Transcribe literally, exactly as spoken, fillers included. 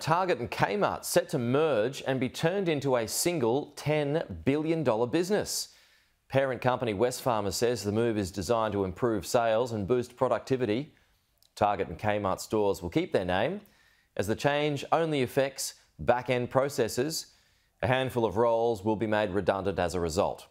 Target and Kmart set to merge and be turned into a single ten billion dollar business. Parent company Wesfarmers says the move is designed to improve sales and boost productivity. Target and Kmart stores will keep their name, as the change only affects back-end processes. A handful of roles will be made redundant as a result.